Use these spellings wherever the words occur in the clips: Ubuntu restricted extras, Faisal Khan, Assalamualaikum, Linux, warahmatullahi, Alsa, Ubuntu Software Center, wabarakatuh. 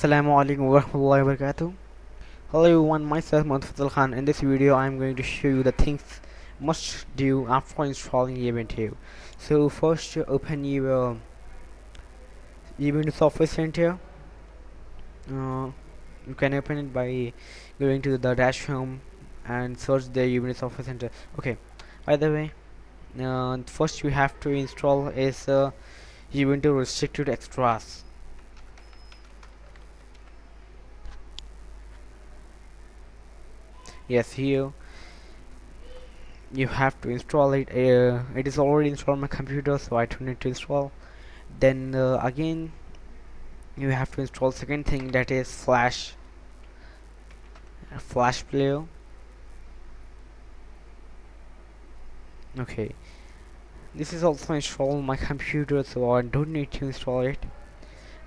Assalamualaikum warahmatullahi wabarakatuh. Hello everyone, myself Faisal Khan. In this video I am going to show you the things must do after installing Ubuntu. So first open your Ubuntu Software Center. You can open it by going to the dash home and search the Ubuntu Software Center. Okay, by the way, first you have to install is Ubuntu restricted extras. Yes, here you have to install it. It is already installed on my computer, so I don't need to install. Then again you have to install second thing, that is flash player. Okay, this is also installed on my computer, so I don't need to install it.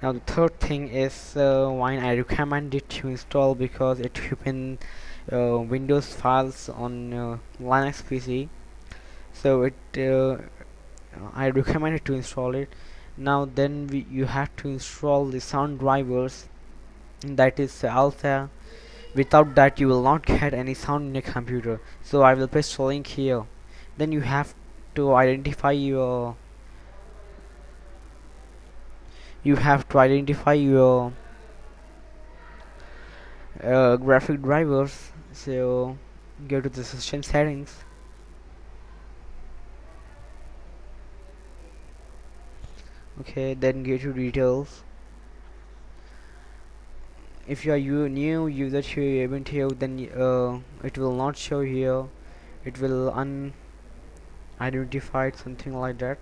Now the third thing is why I recommend it to install, because it opens Windows files on Linux PC, so it I recommend it to install it. Now then you have to install the sound drivers, that is Alsa. Without that you will not get any sound in your computer, so I will paste the link here. Then you have to identify your graphic drivers, so go to the system settings. Okay, then go to details. If you are new user to Ubuntu, then it will not show here, it will unidentified, something like that.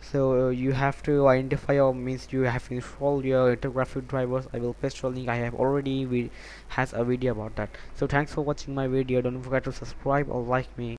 So you have to identify, or means you have to install your graphic drivers. I will paste the link. I have already has a video about that. So thanks for watching my video. Don't forget to subscribe or like me.